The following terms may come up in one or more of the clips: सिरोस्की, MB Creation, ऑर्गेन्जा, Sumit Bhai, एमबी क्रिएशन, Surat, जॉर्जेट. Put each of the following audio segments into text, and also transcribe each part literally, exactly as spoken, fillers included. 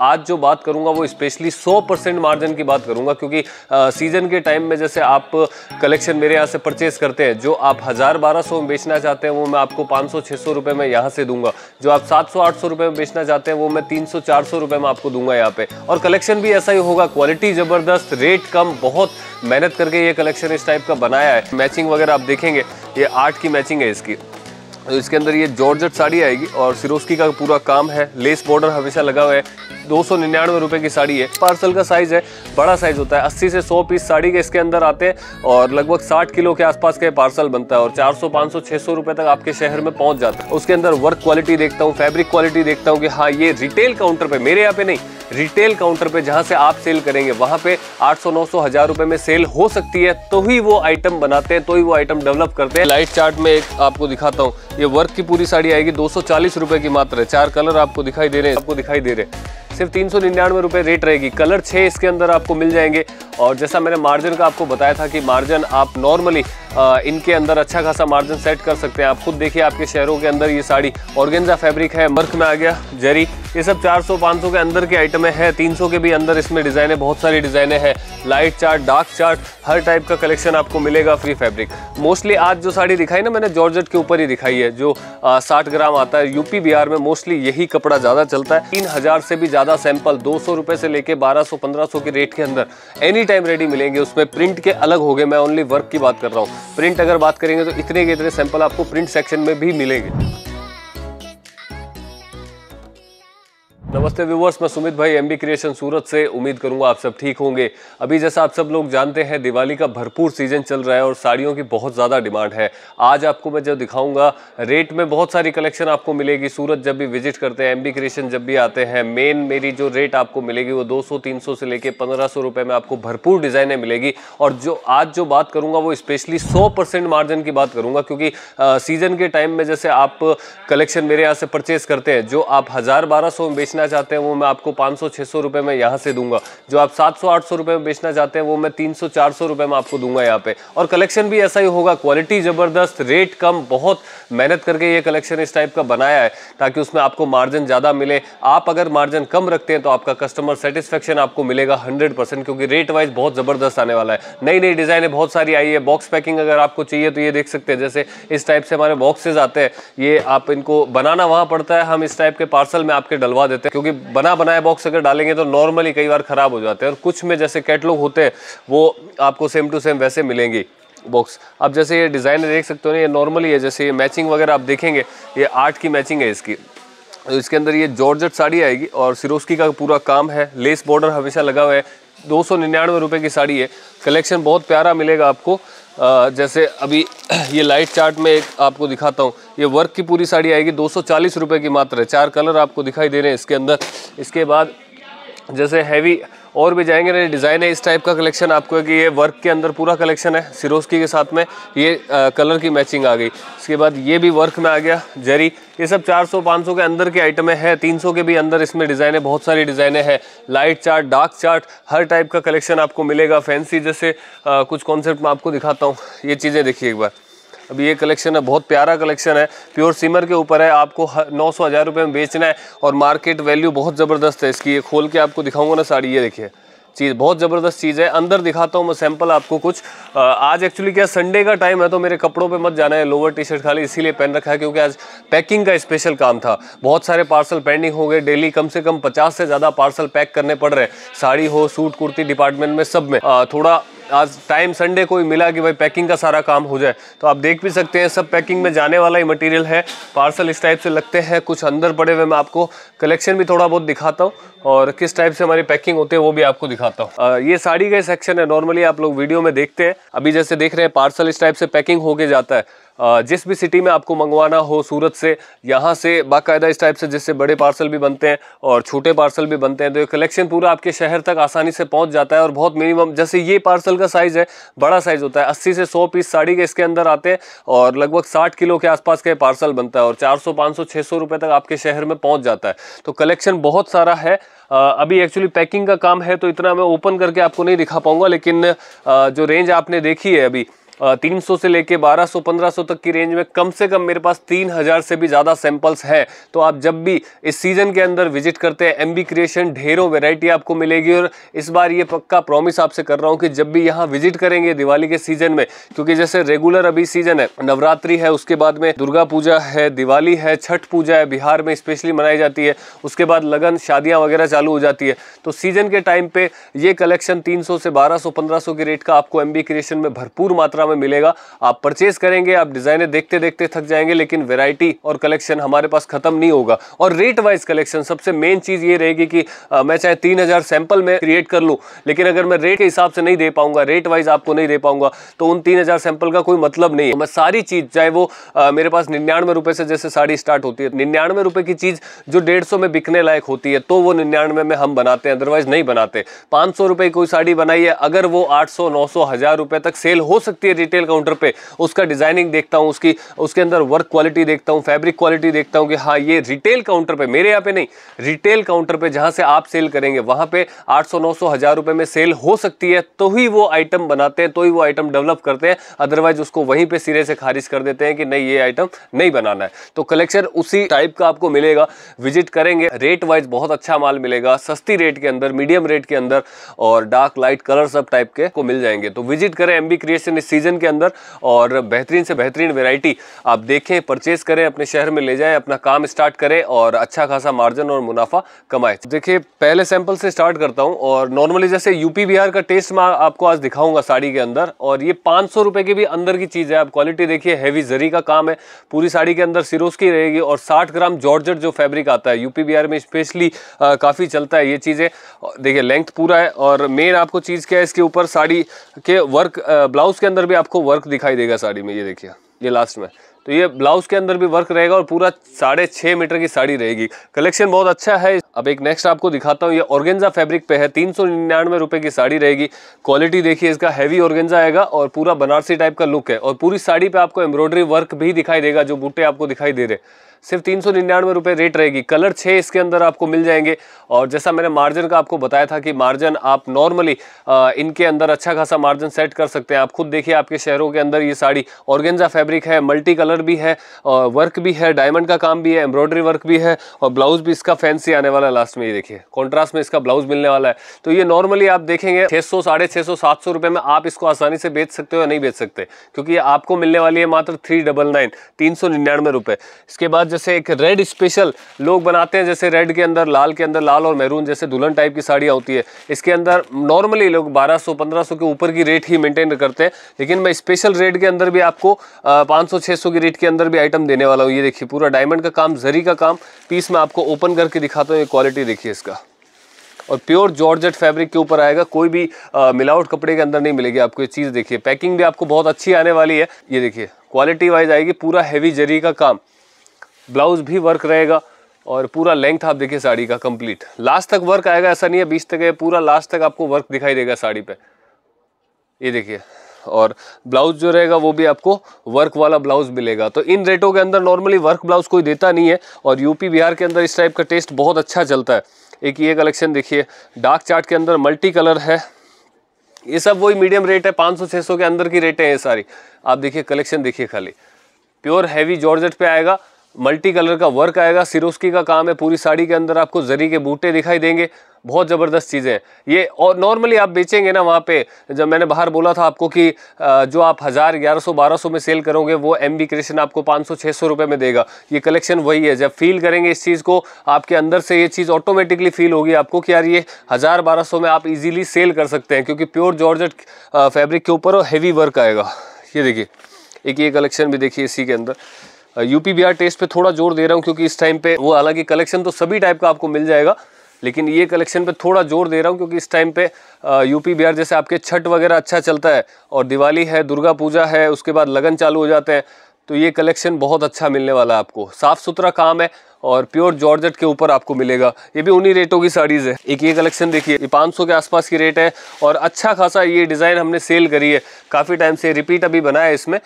आज जो बात करूंगा वो स्पेशली सौ परसेंट मार्जिन की बात करूंगा, क्योंकि सीजन के टाइम में जैसे आप कलेक्शन मेरे यहाँ से परचेस करते हैं, जो आप हज़ार बारह सौ में बेचना चाहते हैं वो मैं आपको पाँच सौ छः सौ रुपये में यहाँ से दूंगा, जो आप सात सौ आठ सौ रुपये में बेचना चाहते हैं वो मैं तीन सौ चार सौ रुपये में आपको दूंगा यहाँ पे। और कलेक्शन भी ऐसा ही होगा, क्वालिटी ज़बरदस्त, रेट कम, बहुत मेहनत करके ये कलेक्शन इस टाइप का बनाया है। मैचिंग वगैरह आप देखेंगे, ये आठ की मैचिंग है इसकी, तो इसके अंदर ये जॉर्जेट साड़ी आएगी और सिरोस्की का पूरा काम है, लेस बॉर्डर हमेशा लगा हुआ है। दो सौ निन्यानवे रुपये की साड़ी है, पार्सल का साइज़ है, बड़ा साइज़ होता है, अस्सी से सौ पीस साड़ी के इसके अंदर आते हैं और लगभग साठ किलो के आसपास का पार्सल बनता है और चार सौ, पाँच सौ, छह सौ रुपये तक आपके शहर में पहुंच जाता है। उसके अंदर वर्क क्वालिटी देखता हूँ, फैब्रिक क्वालिटी देखता हूँ कि हाँ ये रिटेल काउंटर पर, मेरे यहाँ पे नहीं, रिटेल काउंटर पे जहाँ से आप सेल करेंगे वहाँ पे आठ सौ, नौ सौ, हज़ार रुपये में सेल हो सकती है, तो ही वो आइटम बनाते हैं, तो ही वो आइटम डेवलप करते हैं। लाइट चार्ट में एक आपको दिखाता हूँ, ये वर्क की पूरी साड़ी आएगी, दो सौ चालीस रुपये की मात्र है। चार कलर आपको दिखाई दे रहे हैं आपको दिखाई दे रहे हैं सिर्फ तीन सौ निन्यानवे रुपये रेट रहेगी। कलर छः इसके अंदर आपको मिल जाएंगे। और जैसा मैंने मार्जिन का आपको बताया था कि मार्जिन आप नॉर्मली इनके अंदर अच्छा खासा मार्जिन सेट कर सकते हैं। आप खुद देखिए आपके शहरों के अंदर ये साड़ी ऑर्गेन्जा फैब्रिक है, वर्क में आ गया, जरी, ये सब चार सौ, पाँच सौ के अंदर के आइटमें हैं, तीन सौ के भी अंदर इसमें डिज़ाइनें, बहुत सारी डिज़ाइनें हैं। लाइट चार्ट, डार्क चार्ट, हर टाइप का कलेक्शन आपको मिलेगा। फ्री फैब्रिक मोस्टली आज जो साड़ी दिखाई ना मैंने जॉर्जेट के ऊपर ही दिखाई है, जो साठ ग्राम आता है। यूपी बिहार में मोस्टली यही कपड़ा ज़्यादा चलता है। तीन हज़ार से भी ज़्यादा सैंपल दो सौ रुपये से लेके बारह सौ पंद्रह सौ के रेट के अंदर एनी टाइम रेडी मिलेंगे। उसमें प्रिंट के अलग हो गए, मैं ओनली वर्क की बात कर रहा हूँ। प्रिंट अगर बात करेंगे तो इतने के इतने सैंपल आपको प्रिंट सेक्शन में भी मिलेंगे। नमस्ते व्यूवर्स, मैं सुमित भाई एम बी क्रिएशन सूरत से। उम्मीद करूंगा आप सब ठीक होंगे। अभी जैसा आप सब लोग जानते हैं दिवाली का भरपूर सीजन चल रहा है और साड़ियों की बहुत ज़्यादा डिमांड है। आज आपको मैं जो दिखाऊंगा रेट में बहुत सारी कलेक्शन आपको मिलेगी। सूरत जब भी विजिट करते हैं, एम बी क्रिएशन जब भी आते हैं, मेन मेरी जो रेट आपको मिलेगी वो दो सौ तीन सौ से लेकर पंद्रह सौ रुपये में आपको भरपूर डिज़ाइनें मिलेगी। और जो आज जो बात करूँगा वो स्पेशली सौ परसेंट मार्जिन की बात करूँगा, क्योंकि सीज़न के टाइम में जैसे आप कलेक्शन मेरे यहाँ से परचेस करते हैं, जो आप हज़ार बारह सौ में बेचना चाहते हैं वो मैं आपको पाँच सौ, छह सौ रुपए में यहाँ से दूंगा, जो आप सात सौ, आठ सौ रुपए में बेचना चाहते हैं वो मैं तीन सौ, चार सौ रुपए में आपको दूंगा यहाँ पे। और कलेक्शन भी ऐसा ही होगा, क्वालिटी ज़बरदस्त, रेट कम, बहुत मेहनत करके ये कलेक्शन इस टाइप का बनाया है ताकि उसमें आपको मार्जिन ज़्यादा मिले। आप अगर मार्जिन कम रखते हैं तो आपका कस्टमर सेटिस्फेक्शन आपको मिलेगा हंड्रेड परसेंट, क्योंकि रेट वाइज बहुत ज़बरदस्त आने वाला है। नई नई डिज़ाइनें बहुत सारी आई है। बॉक्स पैकिंग अगर आपको चाहिए तो ये देख सकते हैं, जैसे इस टाइप से हमारे बॉक्सेज आते हैं, ये आप इनको बनाना वहाँ पड़ता है, हम इस टाइप के पार्सल में आपके डलवा देते हैं, क्योंकि बना बनाया बॉक्स अगर डालेंगे तो नॉर्मली कई बार खराब हो जाते हैं। और कुछ में जैसे कैटलॉग होते हैं वो आपको सेम टू सेम वैसे मिलेंगी बॉक्स। अब जैसे ये डिज़ाइन देख सकते हो ना, ये नॉर्मली है, जैसे ये मैचिंग वगैरह आप देखेंगे, ये आठ की मैचिंग है इसकी, तो इसके अंदर ये जॉर्जेट साड़ी आएगी और सिरोस्की का पूरा काम है, लेस बॉर्डर हमेशा लगा हुआ है। दो सौ निन्यानवे रुपये की साड़ी है। कलेक्शन बहुत प्यारा मिलेगा आपको। आ, जैसे अभी ये लाइट चार्ट में एक आपको दिखाता हूँ, ये वर्क की पूरी साड़ी आएगी, दो सौ चालीस रुपये की मात्र है। चार कलर आपको दिखाई दे रहे हैं इसके अंदर। इसके बाद जैसे हैवी और भी जाएंगे ना डिज़ाइन है, इस टाइप का कलेक्शन आपको है कि ये वर्क के अंदर पूरा कलेक्शन है। सिरोस्की के साथ में ये आ, कलर की मैचिंग आ गई। इसके बाद ये भी वर्क में आ गया, जरी, ये सब चार सौ, पाँच सौ के अंदर के आइटमें हैं, तीन सौ के भी अंदर इसमें डिज़ाइनें, बहुत सारी डिज़ाइनें हैं। लाइट चार्ट, डार्क चार्ट, हर टाइप का कलेक्शन आपको मिलेगा। फैंसी जैसे आ, कुछ कॉन्सेप्ट मैं आपको दिखाता हूँ। ये चीज़ें देखिए एक बार। अब ये कलेक्शन है, बहुत प्यारा कलेक्शन है, प्योर सिमर के ऊपर है। आपको नौ सौ हज़ार रुपये में बेचना है और मार्केट वैल्यू बहुत ज़बरदस्त है इसकी। ये खोल के आपको दिखाऊंगा ना साड़ी, ये देखिए चीज़, बहुत ज़बरदस्त चीज़ है। अंदर दिखाता हूँ मैं सैंपल आपको कुछ। आ, आज एक्चुअली क्या संडे का टाइम है तो मेरे कपड़ों पे मत जाना है, लोअर टी शर्ट खाली इसीलिए पहन रखा है क्योंकि आज पैकिंग का स्पेशल काम था, बहुत सारे पार्सल पेंडिंग हो गए। डेली कम से कम पचास से ज़्यादा पार्सल पैक करने पड़ रहे हैं, साड़ी हो, सूट, कुर्ती डिपार्टमेंट में, सब में। आ, थोड़ा आज टाइम संडे को ही मिला कि भाई पैकिंग का सारा काम हो जाए। तो आप देख भी सकते हैं सब पैकिंग में जाने वाला ही मटेरियल है। पार्सल इस टाइप से लगते हैं, कुछ अंदर पड़े हुए। मैं आपको कलेक्शन भी थोड़ा बहुत दिखाता हूँ और किस टाइप से हमारी पैकिंग होती है वो भी आपको दिखाता हूँ। ये साड़ी का सेक्शन है, नॉर्मली आप लोग वीडियो में देखते हैं। अभी जैसे देख रहे हैं पार्सल इस टाइप से पैकिंग होके जाता है। जिस भी सिटी में आपको मंगवाना हो, सूरत से, यहाँ से बाकायदा इस टाइप से, जिससे बड़े पार्सल भी बनते हैं और छोटे पार्सल भी बनते हैं, तो ये कलेक्शन पूरा आपके शहर तक आसानी से पहुँच जाता है। और बहुत मिनिमम, जैसे ये पार्सल का साइज़ है, बड़ा साइज़ होता है, अस्सी से सौ पीस साड़ी के इसके अंदर आते हैं और लगभग साठ किलो के आसपास का पार्सल बनता है और चार सौ, पाँच सौ, छह सौ रुपये तक आपके शहर में पहुँच जाता है। तो कलेक्शन बहुत सारा है। अभी एक्चुअली पैकिंग का काम है तो इतना मैं ओपन करके आपको नहीं दिखा पाऊँगा, लेकिन जो रेंज आपने देखी है अभी तीन सौ से लेके बारह सौ पंद्रह सौ तक की रेंज में कम से कम मेरे पास तीन हज़ार से भी ज़्यादा सैंपल्स हैं। तो आप जब भी इस सीज़न के अंदर विजिट करते हैं एमबी क्रिएशन, ढेरों वैरायटी आपको मिलेगी। और इस बार ये पक्का प्रॉमिस आपसे कर रहा हूँ कि जब भी यहाँ विजिट करेंगे दिवाली के सीज़न में, क्योंकि जैसे रेगुलर अभी सीज़न है, नवरात्रि है, उसके बाद में दुर्गा पूजा है, दिवाली है, छठ पूजा है, बिहार में स्पेशली मनाई जाती है, उसके बाद लगन शादियाँ वगैरह चालू हो जाती है। तो सीज़न के टाइम पे ये कलेक्शन तीन सौ से बारह सौ पंद्रह सौ के रेट का आपको एमबी क्रिएशन में भरपूर मात्रा में मिलेगा। आप परचेस करेंगे, आप डिज़ाइनें देखते देखते थक जाएंगे, लेकिन वैरायटी और कलेक्शन हमारे पास खत्म नहीं होगा। और रेट वाइज कलेक्शन सबसे मेन चीज़ ये रहेगी कि आ, मैं चाहे तीन हज़ार सैंपल में क्रिएट कर लूँ, लेकिन अगर मैं रेट के हिसाब से नहीं दे पाऊँगा, रेट वाइज आपको नहीं दे पाऊँगा, तो उन तीन हज़ार सैंपल का कोई मतलब नहीं है। मैं सारी चीज़ चाहे वो आ, मेरे पास निन्यानवे रुपये से जैसे साड़ी स्टार्ट होती है, निन्यानवे रुपये की चीज़ जो डेढ़ सौ में बिकने लायक होती है तो वो निन्यानवे में हम बनाते हैं, अदरवाइज नहीं बनाते। पाँच सौ रुपये की कोई साड़ी बनाई है, अगर वो आठ सौ नौ सौ हज़ार रुपये तक सेल हो सकती है रिटेल काउंटर पे, उसका डिजाइनिंग देखता हूँ, उसकी उसके अंदर वर्क क्वालिटी देखता हूँ, फैब्रिक क्वालिटी देखता हूँ कि हाँ ये रिटेल काउंटर पे, मेरे यहाँ पे नहीं, रिटेल काउंटर पे जहाँ से आप सेल करेंगे वहाँ पे आठ सौ नौ सौ हज़ार रुपये में सेल हो सकती है, तो ही वो आइटम बनाते हैं, तो ही वो आइटम डेवलप करते हैं, अदरवाइज उसको वहीं पर सिरे से खारिज कर देते हैं कि नहीं ये आइटम नहीं बनाना है। तो कलेक्शन उसी टाइप का आपको मिलेगा, विजिट करेंगे, रेट वाइज बहुत अच्छा माल मिलेगा, सस्ती रेट के अंदर, मीडियम रेट के अंदर और डार्क लाइट कलर सब टाइप के को मिल जाएंगे। तो विजिट करें एमबी क्रिएशन इस सीजन के अंदर और बेहतरीन से बेहतरीन वैरायटी आप देखें, परचेस करें, अपने शहर में ले जाएं, अपना काम स्टार्ट करें और अच्छा खासा मार्जिन और मुनाफा कमाएं। देखिए पहले सैंपल से स्टार्ट करता हूं और नॉर्मली जैसे यूपी बिहार का टेस्ट मैं आपको आज दिखाऊंगा साड़ी के अंदर। और ये पाँच सौ रुपये के भी अंदर की चीज़ है, आप क्वालिटी देखिए, हैवी जरी का काम है, पूरी साड़ी के अंदर सिरोस की रहेगी और साठ ग्राम जॉर्जेट जो फैब्रिक आता है यूपी बिहार में स्पेशली काफ़ी चलता है ये चीज़ें। देखिए लेंथ पूरा है और मेन आपको चीज़ क्या है, इसके ऊपर साड़ी के वर्क, ब्लाउज के अंदर भी आपको वर्क दिखाई देगा साड़ी में, ये देखिए ये लास्ट में, तो ये ब्लाउज के अंदर भी वर्क रहेगा और पूरा साढ़े छः मीटर की साड़ी रहेगी। कलेक्शन बहुत अच्छा है। अब एक नेक्स्ट आपको दिखाता हूँ, ये ऑर्गेन्जा फैब्रिक पे है, तीन सौ निन्यानवे रुपये की साड़ी रहेगी। क्वालिटी देखिए, इसका हैवी ऑर्गेन्जा आएगा और पूरा बनारसी टाइप का लुक है और पूरी साड़ी पे आपको एम्ब्रॉयडरी वर्क भी दिखाई देगा, जो बूटे आपको दिखाई दे रहे, सिर्फ तीन सौ निन्यानवे रुपये रेट रहेगी। कलर छः इसके अंदर आपको मिल जाएंगे और जैसा मैंने मार्जिन का आपको बताया था कि मार्जिन आप नॉर्मली इनके अंदर अच्छा खासा मार्जिन सेट कर सकते हैं। आप खुद देखिए आपके शहरों के अंदर ये साड़ी ऑर्गेन्जा फैब्रिक है, मल्टी कलर भी है और वर्क भी है, डायमंड का काम भी है, एम्ब्रॉयडरी वर्क भी है और ब्लाउज़ भी इसका फैंसी आने वाला है। लास्ट में ये देखिए कॉन्ट्रास्ट में इसका ब्लाउज मिलने वाला है। तो ये नॉर्मली आप देखेंगे छः सौ साढ़े छः सौ सात सौ रुपये में आप इसको आसानी से बेच सकते हो या नहीं बेच सकते, क्योंकि ये आपको मिलने वाली है मात्र थ्री डबल नाइन, तीन सौ निन्यानवे रुपये। इसके बाद जैसे एक रेड स्पेशल लोग बनाते हैं, जैसे रेड के अंदर, लाल के अंदर, लाल और मैरून जैसे दुल्हन टाइप की साड़ियाँ होती है, इसके अंदर नॉर्मली लोग बारह सौ पंद्रह सौ के ऊपर की रेट ही मेंटेन करते हैं, लेकिन मैं स्पेशल रेट के अंदर भी आपको पाँच सौ छः सौ की रेट के अंदर भी आइटम देने वाला हूँ। ये देखिए पूरा डायमंड का काम, जरी का काम, पीस में आपको ओपन करके दिखाता हूँ, ये क्वालिटी देखिए इसका, और प्योर जॉर्जेट फैब्रिक के ऊपर आएगा, कोई भी आ, मिलावट कपड़े के अंदर नहीं मिलेगी आपको। ये चीज़ देखिए, पैकिंग भी आपको बहुत अच्छी आने वाली है, ये देखिए क्वालिटी वाइज आएगी, पूरा हैवी जरी का काम, ब्लाउज़ भी वर्क रहेगा और पूरा लेंथ आप देखिए साड़ी का कंप्लीट, लास्ट तक वर्क आएगा, ऐसा नहीं है बीच तक है, पूरा लास्ट तक आपको वर्क दिखाई देगा साड़ी पर, ये देखिए। और ब्लाउज जो रहेगा वो भी आपको वर्क वाला ब्लाउज मिलेगा। तो इन रेटों के अंदर नॉर्मली वर्क ब्लाउज कोई देता नहीं है और यूपी बिहार के अंदर इस टाइप का टेस्ट बहुत अच्छा चलता है। एक ये कलेक्शन देखिए, डार्क चार्ट के अंदर मल्टी कलर है, ये सब वही मीडियम रेट है, पाँच सौ छः सौ के अंदर की रेटें हैं सारी। आप देखिए कलेक्शन देखिए, खाली प्योर हैवी जॉर्जेट पे आएगा, मल्टी कलर का वर्क आएगा, सिरोस्की का काम है, पूरी साड़ी के अंदर आपको जरी के बूटे दिखाई देंगे, बहुत ज़बरदस्त चीज़ें ये। और नॉर्मली आप बेचेंगे ना वहाँ पे, जब मैंने बाहर बोला था आपको कि जो आप हज़ार ग्यारह सौ बारह सौ में सेल करोगे वो एमबी क्रिएशन आपको पाँच सौ छः सौ रुपये में देगा। ये कलेक्शन वही है, जब फील करेंगे इस चीज़ को आपके अंदर से, ये चीज़ ऑटोमेटिकली फील होगी आपको कि यार ये हज़ार बारह सौ में आप ईजिली सेल कर सकते हैं, क्योंकि प्योर जॉर्जेट फैब्रिक के ऊपर और हैवी वर्क आएगा। ये देखिए एक ये कलेक्शन भी देखिए इसी के अंदर, यूपी बिहार टेस्ट पे थोड़ा जोर दे रहा हूँ क्योंकि इस टाइम पे वो, हालांकि कलेक्शन तो सभी टाइप का आपको मिल जाएगा, लेकिन ये कलेक्शन पे थोड़ा जोर दे रहा हूँ क्योंकि इस टाइम पे यूपी बिहार जैसे आपके छठ वगैरह अच्छा चलता है और दिवाली है, दुर्गा पूजा है, उसके बाद लगन चालू हो जाते हैं, तो ये कलेक्शन बहुत अच्छा मिलने वाला है आपको। साफ़ सुथरा काम है और प्योर जॉर्जेट के ऊपर आपको मिलेगा, ये भी उन्हीं रेटों की साड़ीज़ है। एक ये कलेक्शन देखिए, ये पाँच सौ के आसपास की रेट है और अच्छा खासा ये डिज़ाइन हमने सेल करी है काफ़ी टाइम से, रिपीट अभी बनाया है, इसमें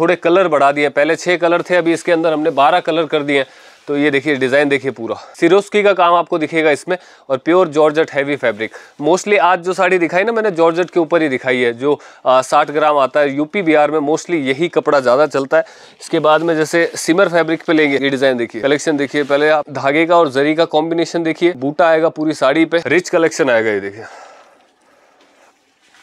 थोड़े कलर बढ़ा दिए, पहले छः कलर थे, अभी इसके अंदर हमने बारह कलर कर दिए। तो ये देखिए डिज़ाइन देखिए पूरा सिरोस्की का काम आपको दिखेगा इसमें, और pure जॉर्जेट heavy fabric. Mostly आज जो साड़ी दिखाई ना मैंने जॉर्जेट के ऊपर ही दिखाई है, जो साठ ग्राम आता है। यूपी बिहार में मोस्टली यही कपड़ा ज़्यादा चलता है। इसके बाद में जैसे सिमर फैब्रिक पे लेंगे, ये डिज़ाइन देखिए, कलेक्शन देखिए। पहले आप धागे का और जरी का कॉम्बिनेशन देखिए, बूटा आएगा पूरी साड़ी पे, रिच कलेक्शन आएगा। ये देखिए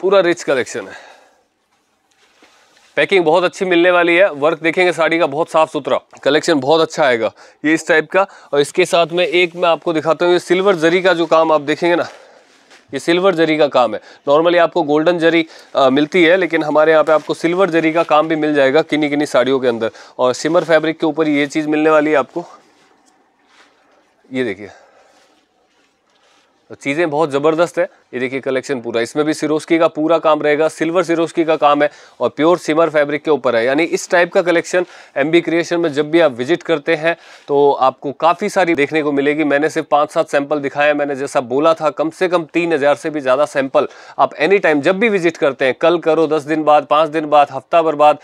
पूरा रिच कलेक्शन है, पैकिंग बहुत अच्छी मिलने वाली है। वर्क देखेंगे साड़ी का बहुत साफ सुथरा, कलेक्शन बहुत अच्छा आएगा ये इस टाइप का। और इसके साथ में एक मैं आपको दिखाता हूँ, ये सिल्वर जरी का जो काम आप देखेंगे ना, ये सिल्वर जरी का काम है। नॉर्मली आपको गोल्डन जरी आ, मिलती है, लेकिन हमारे यहाँ पे आपको सिल्वर जरी का काम भी मिल जाएगा किन्हीं किन्हीं साड़ियों के अंदर। और सिमर फैब्रिक के ऊपर ये चीज़ मिलने वाली है आपको, ये देखिए। तो चीज़ें बहुत ज़बरदस्त है। ये देखिए कलेक्शन पूरा, इसमें भी सिरोस्की का पूरा काम रहेगा, सिल्वर सिरोस्की का काम है और प्योर सिमर फैब्रिक के ऊपर है। यानी इस टाइप का कलेक्शन एमबी क्रिएशन में जब भी आप विजिट करते हैं तो आपको काफ़ी सारी देखने को मिलेगी। मैंने सिर्फ पाँच सात सैंपल दिखाया, मैंने जैसा बोला था कम से कम तीन हज़ार से भी ज़्यादा सैंपल आप एनी टाइम जब भी विजिट करते हैं, कल करो, दस दिन बाद, पाँच दिन बाद, हफ्ता भर बाद,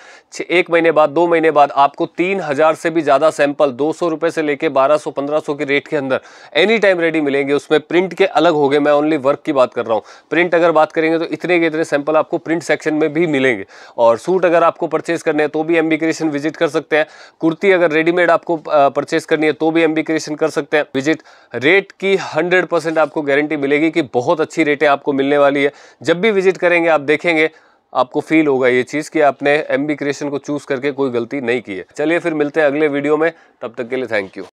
एक महीने बाद, दो महीने बाद, आपको तीन हज़ार से भी ज़्यादा सैंपल दो सौ रुपये से लेकर बारह सौ पंद्रह सौ के रेट के अंदर एनी टाइम रेडी मिलेंगे। उसमें प्रिंट के अलग हो गए, मैं ओनली वर्क की बात कर रहा हूँ। प्रिंट अगर बात करेंगे तो इतने के इतने सैंपल आपको प्रिंट सेक्शन में भी मिलेंगे। और सूट अगर आपको परचेज करने हैं तो भी एमबी क्रिएशन विजिट कर सकते हैं। कुर्ती अगर रेडीमेड आपको परचेज करनी है तो भी एमबी क्रिएशन कर सकते हैं विजिट। रेट की हंड्रेड परसेंट आपको गारंटी मिलेगी कि बहुत अच्छी रेटें आपको मिलने वाली है। जब भी विजिट करेंगे आप देखेंगे, आपको फील होगा ये चीज़ कि आपने एमबी क्रिएशन को चूज़ करके कोई गलती नहीं की है। चलिए फिर मिलते हैं अगले वीडियो में, तब तक के लिए थैंक यू।